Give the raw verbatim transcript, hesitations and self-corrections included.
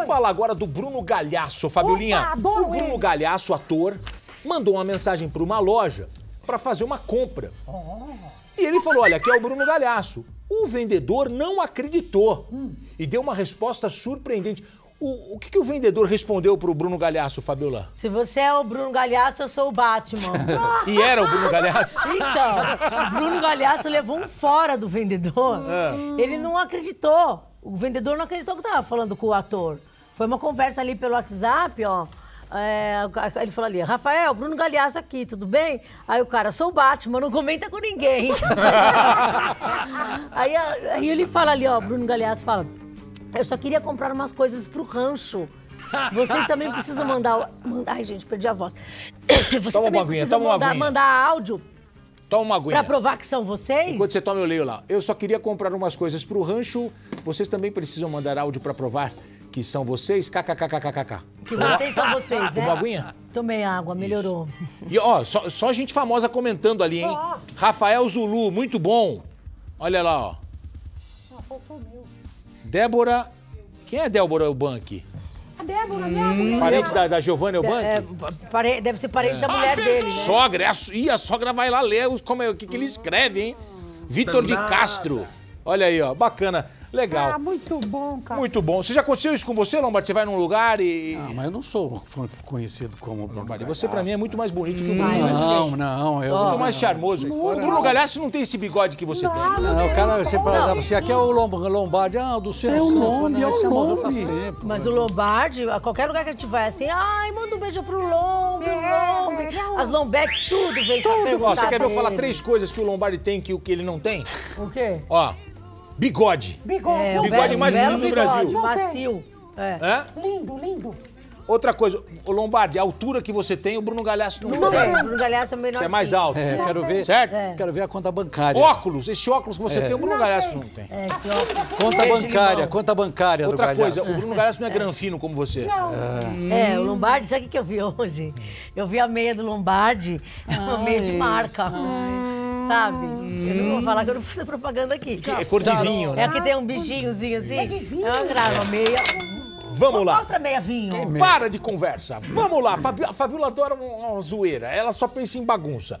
Vamos falar agora do Bruno Gagliasso, Fabiolinha. O Bruno Gagliasso, ator, mandou uma mensagem para uma loja para fazer uma compra. E ele falou, olha, aqui é o Bruno Gagliasso. O vendedor não acreditou e deu uma resposta surpreendente. O, o que, que o vendedor respondeu pro Bruno Gagliasso, Fabiola? Se você é o Bruno Gagliasso, eu sou o Batman. E era o Bruno Gagliasso? Então, o Bruno Gagliasso levou um fora do vendedor. É. Ele não acreditou. O vendedor não acreditou que tava falando com o ator. Foi uma conversa ali pelo WhatsApp, ó. É, ele falou ali, Rafael, Bruno Gagliasso aqui, tudo bem? Aí o cara, sou o Batman, não comenta com ninguém. aí, aí ele fala ali, ó, Bruno Gagliasso fala... Eu só queria comprar umas coisas pro rancho. Vocês também precisam mandar... Ai, gente, perdi a voz. Vocês toma também uma aguinha, precisam toma mandar, uma aguinha. mandar áudio... Toma uma aguinha. Pra provar que são vocês? Enquanto você toma, eu leio lá. Eu só queria comprar umas coisas pro rancho. Vocês também precisam mandar áudio pra provar que são vocês? KKKKKKK. Que vocês são vocês, né? Uma aguinha? Tomei água, melhorou. Isso. E, ó, só, só gente famosa comentando ali, hein? Oh. Rafael Zulu, muito bom. Olha lá, ó. Ah, faltou meu. Débora... Quem é Débora Eubank? A Débora, minha mulher. Parente da, da Giovanna Eubank? É, pare... Deve ser parente é. da mulher ah, dele, né? Sogra. E a sogra vai lá ler os... Como é... o que, que ele escreve, hein? Vitor de Castro. Olha aí, ó. Bacana. Legal. Ah, muito bom, cara. Muito bom. Você já aconteceu isso com você, Lombardi? Você vai num lugar e... Não, mas eu não sou conhecido como Bruno Lombardi. Você, pra mim, é muito mais bonito que o Bruno. Não, não. Eu... Muito mais charmoso. O Bruno Gagliasso não tem esse bigode que você não, tem. Não, o cara você pra... Você aqui é o Lombardi. Ah, do seu é o Santos. Nome, mas é o nome. Faz tempo. Mas o Lombardi, a qualquer lugar que a gente vai, assim... Ai, manda um beijo pro Lomb, Lomb. As Lombecs, tudo vem pra perguntar. Ó, você quer ver eu falar três coisas que o Lombardi tem que o que ele não tem? O quê? Ó... Bigode. Bigode. É, o bigode belo, mais bonito do Brasil. Macio. É. É? Lindo, lindo. Outra coisa, o Lombardi, a altura que você tem, o Bruno Gagliasso não, não tem. É, o Bruno Gagliasso é menor que é mais alto. É, é, quero ver, certo? É. Quero ver a conta bancária. Óculos, esse óculos que você é. tem, o Bruno não Gagliasso tem. não tem. É, esse óculos. Conta bancária, conta bancária Outra do Gagliasso. Outra coisa, o Bruno Gagliasso não é, é. granfino como você. Não. É. é, o Lombardi, sabe o que eu vi hoje? Eu vi a meia do Lombardi, é uma meia de marca. Ai. Sabe? Hum. Eu não vou falar que eu não fiz propaganda aqui. Que é cor de vinho, né? É que tem um bichinhozinho assim. É de vinho. É uma grava, meia... Vamos lá. Mostra meia vinho. É Para de conversa. Vamos lá. A Fabiola adora uma zoeira. Ela só pensa em bagunça.